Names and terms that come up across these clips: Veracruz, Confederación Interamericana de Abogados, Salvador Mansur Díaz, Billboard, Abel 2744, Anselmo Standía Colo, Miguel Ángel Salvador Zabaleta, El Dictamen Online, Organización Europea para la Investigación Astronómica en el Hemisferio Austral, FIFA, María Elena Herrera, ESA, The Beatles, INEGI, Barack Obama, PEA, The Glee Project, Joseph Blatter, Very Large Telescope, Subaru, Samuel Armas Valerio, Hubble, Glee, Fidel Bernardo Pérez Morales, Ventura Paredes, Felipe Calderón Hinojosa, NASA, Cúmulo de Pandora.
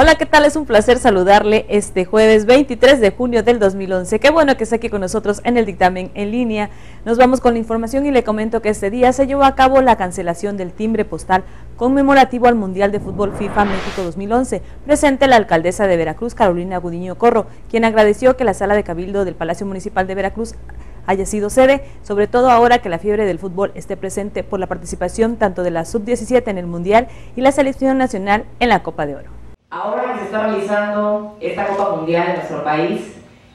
Hola, ¿qué tal? Es un placer saludarle este jueves 23 de junio del 2011. Qué bueno que esté aquí con nosotros en el dictamen en línea. Nos vamos con la información y le comento que este día se llevó a cabo la cancelación del timbre postal conmemorativo al Mundial de Fútbol FIFA México 2011, presente la alcaldesa de Veracruz, Carolina Gudiño Corro, quien agradeció que la sala de cabildo del Palacio Municipal de Veracruz haya sido sede, sobre todo ahora que la fiebre del fútbol esté presente por la participación tanto de la Sub-17 en el Mundial y la Selección Nacional en la Copa de Oro. Ahora que se está realizando esta Copa Mundial en nuestro país,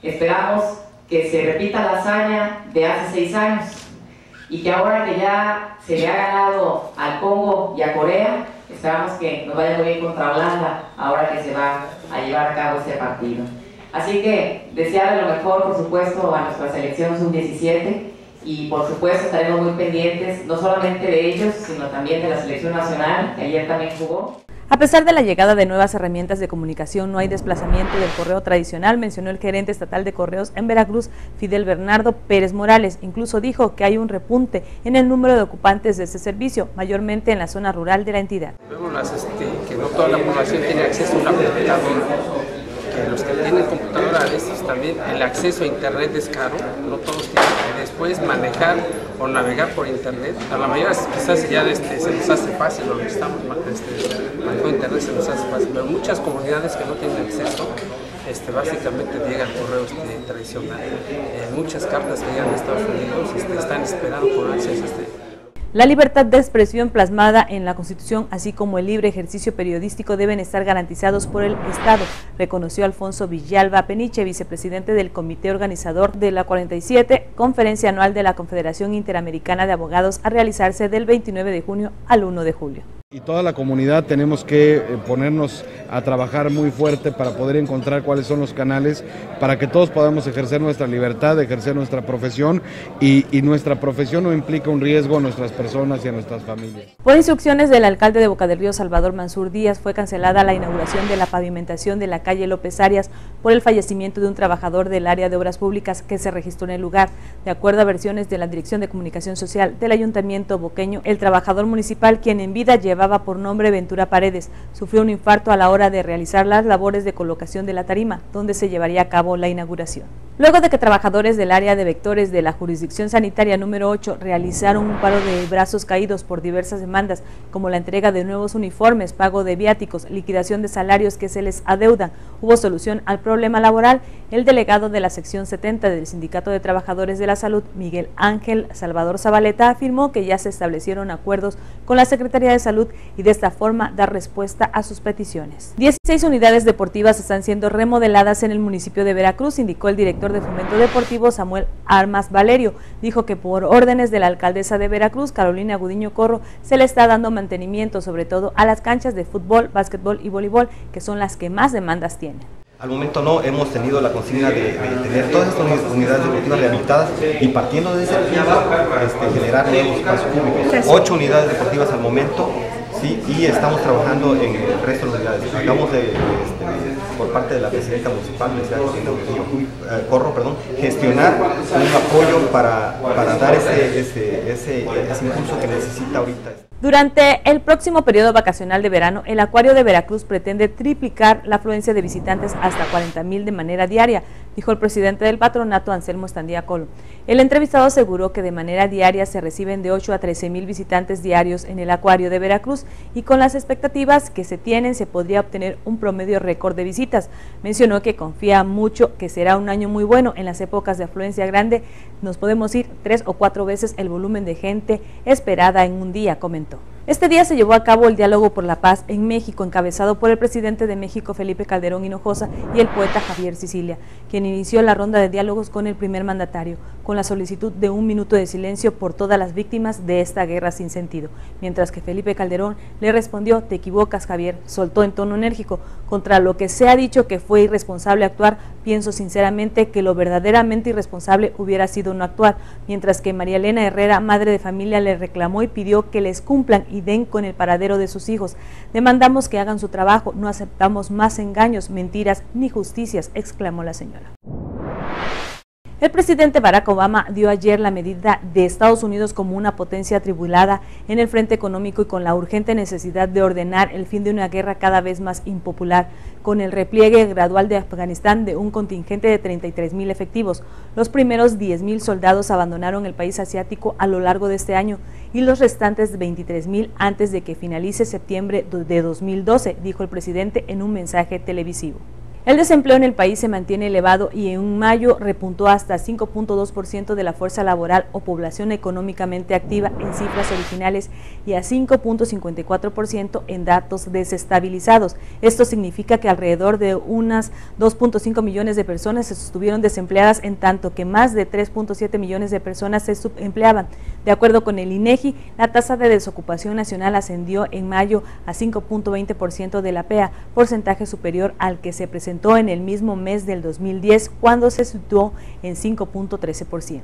esperamos que se repita la hazaña de hace 6 años y que ahora que ya se le ha ganado al Congo y a Corea, esperamos que nos vaya muy bien contra Holanda ahora que se va a llevar a cabo este partido. Así que desearle lo mejor, por supuesto, a nuestra selección sub-17 y por supuesto estaremos muy pendientes no solamente de ellos, sino también de la selección nacional, que ayer también jugó. A pesar de la llegada de nuevas herramientas de comunicación, no hay desplazamiento del correo tradicional, mencionó el gerente estatal de correos en Veracruz, Fidel Bernardo Pérez Morales. Incluso dijo que hay un repunte en el número de ocupantes de este servicio, mayormente en la zona rural de la entidad. Vemos que no toda la población tiene acceso a una computadora, que los que tienen computadora a veces también el acceso a internet es caro, no todos tienen que después manejar o navegar por internet. A la mayoría quizás ya se nos hace fácil, o estamos manejando internet se nos hace fácil, pero muchas comunidades que no tienen acceso básicamente llegan correos tradicionales. Muchas cartas que llegan de Estados Unidos están esperando por acceso La libertad de expresión plasmada en la Constitución, así como el libre ejercicio periodístico, deben estar garantizados por el Estado, reconoció Alfonso Villalba Peniche, vicepresidente del Comité Organizador de la 47 Conferencia Anual de la Confederación Interamericana de Abogados, a realizarse del 29 de junio al 1 de julio. Y toda la comunidad tenemos que ponernos a trabajar muy fuerte para poder encontrar cuáles son los canales para que todos podamos ejercer nuestra libertad, ejercer nuestra profesión y nuestra profesión no implica un riesgo a nuestras personas y a nuestras familias. Por instrucciones del alcalde de Boca del Río, Salvador Mansur Díaz, fue cancelada la inauguración de la pavimentación de la calle López Arias por el fallecimiento de un trabajador del área de obras públicas que se registró en el lugar. De acuerdo a versiones de la Dirección de Comunicación Social del Ayuntamiento boqueño, el trabajador municipal, quien en vida llevaba por nombre Ventura Paredes, sufrió un infarto a la hora de realizar las labores de colocación de la tarima, donde se llevaría a cabo la inauguración. Luego de que trabajadores del área de vectores de la jurisdicción sanitaria número 8 realizaron un paro de brazos caídos por diversas demandas, como la entrega de nuevos uniformes, pago de viáticos, liquidación de salarios que se les adeudan, hubo solución al problema laboral. El delegado de la sección 70 del Sindicato de Trabajadores de la Salud, Miguel Ángel Salvador Zabaleta, afirmó que ya se establecieron acuerdos con la Secretaría de Salud y de esta forma dar respuesta a sus peticiones. 16 unidades deportivas están siendo remodeladas en el municipio de Veracruz, indicó el director de Fomento Deportivo, Samuel Armas Valerio. Dijo que por órdenes de la alcaldesa de Veracruz, Carolina Gudiño Corro, se le está dando mantenimiento sobre todo a las canchas de fútbol, básquetbol y voleibol, que son las que más demandas tienen. Al momento no hemos tenido la consigna de tener todas estas unidades deportivas rehabilitadas y partiendo de ese punto generar nuevos espacios públicos. 8 unidades deportivas al momento, sí, y estamos trabajando en el resto de las unidades. Acabamos de, por parte de la presidenta municipal, Corro, perdón, gestionar un apoyo para dar ese impulso que necesita ahorita. Durante el próximo periodo vacacional de verano, el Acuario de Veracruz pretende triplicar la afluencia de visitantes hasta 40,000 de manera diaria, dijo el presidente del patronato, Anselmo Standía Colo. El entrevistado aseguró que de manera diaria se reciben de 8 a 13,000 visitantes diarios en el Acuario de Veracruz y con las expectativas que se tienen se podría obtener un promedio récord de visitas. Mencionó que confía mucho que será un año muy bueno. En las épocas de afluencia grande nos podemos ir 3 o 4 veces el volumen de gente esperada en un día, comentó. Este día se llevó a cabo el diálogo por la paz en México, encabezado por el presidente de México, Felipe Calderón Hinojosa, y el poeta Javier Sicilia, quien inició la ronda de diálogos con el primer mandatario, con la solicitud de un minuto de silencio por todas las víctimas de esta guerra sin sentido. Mientras que Felipe Calderón le respondió: "Te equivocas, Javier", soltó en tono enérgico: "Contra lo que se ha dicho que fue irresponsable actuar, pienso sinceramente que lo verdaderamente irresponsable hubiera sido no actuar". Mientras que María Elena Herrera, madre de familia, le reclamó y pidió que les cumplan y den con el paradero de sus hijos. "Demandamos que hagan su trabajo, no aceptamos más engaños, mentiras ni justicias", exclamó la señora. El presidente Barack Obama dio ayer la medida de Estados Unidos como una potencia atribulada en el frente económico y con la urgente necesidad de ordenar el fin de una guerra cada vez más impopular, con el repliegue gradual de Afganistán de un contingente de 33.000 efectivos. Los primeros 10.000 soldados abandonaron el país asiático a lo largo de este año y los restantes 23.000 antes de que finalice septiembre de 2012, dijo el presidente en un mensaje televisivo. El desempleo en el país se mantiene elevado y en mayo repuntó hasta 5.2% de la fuerza laboral o población económicamente activa en cifras originales y a 5.54% en datos desestabilizados. Esto significa que alrededor de unas 2.5 millones de personas se sostuvieron desempleadas, en tanto que más de 3.7 millones de personas se subempleaban. De acuerdo con el INEGI, la tasa de desocupación nacional ascendió en mayo a 5.20% de la PEA, porcentaje superior al que se presentó en el mismo mes del 2010, cuando se situó en 5.13%.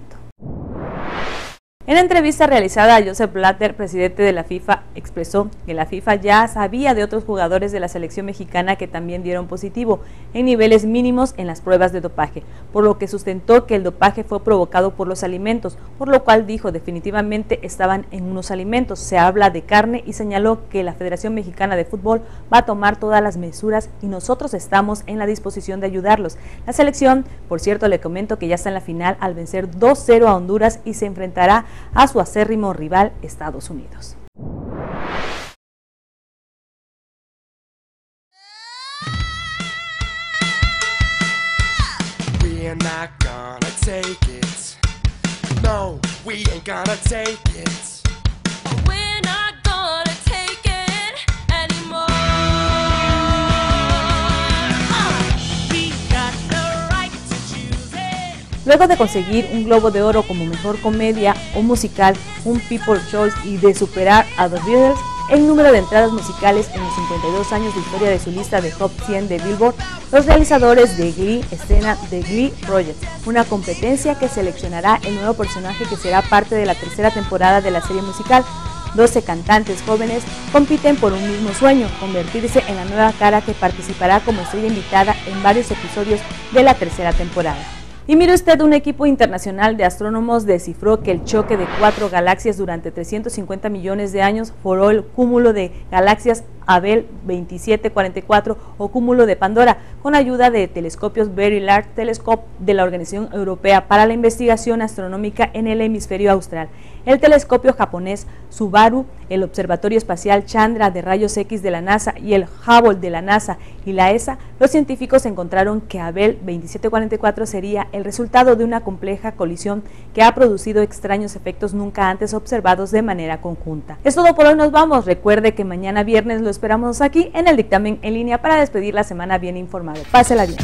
En la entrevista realizada a Joseph Blatter, presidente de la FIFA, expresó que la FIFA ya sabía de otros jugadores de la selección mexicana que también dieron positivo en niveles mínimos en las pruebas de dopaje, por lo que sustentó que el dopaje fue provocado por los alimentos, por lo cual dijo definitivamente estaban en unos alimentos, se habla de carne, y señaló que la Federación Mexicana de Fútbol va a tomar todas las medidas y nosotros estamos en la disposición de ayudarlos. La selección, por cierto, le comento que ya está en la final al vencer 2-0 a Honduras y se enfrentará a su acérrimo rival, Estados Unidos. Luego de conseguir un Globo de Oro como mejor comedia o musical, un People's Choice y de superar a The Beatles, el número de entradas musicales en los 52 años de historia de su lista de Top 100 de Billboard, los realizadores de Glee escenan The Glee Project, una competencia que seleccionará el nuevo personaje que será parte de la tercera temporada de la serie musical. 12 cantantes jóvenes compiten por un mismo sueño, convertirse en la nueva cara que participará como estrella invitada en varios episodios de la tercera temporada. Y mire usted, un equipo internacional de astrónomos descifró que el choque de 4 galaxias durante 350 millones de años foró el cúmulo de galaxias Abel 2744 o Cúmulo de Pandora, con ayuda de telescopios Very Large Telescope de la Organización Europea para la Investigación Astronómica en el Hemisferio Austral, el telescopio japonés Subaru, el Observatorio Espacial Chandra de Rayos X de la NASA y el Hubble de la NASA y la ESA. Los científicos encontraron que Abel 2744 sería el resultado de una compleja colisión que ha producido extraños efectos nunca antes observados de manera conjunta. Es todo por hoy, nos vamos. Recuerde que mañana viernes lo esperamos aquí en el Dictamen en Línea para despedir la semana bien informado. Pásela bien.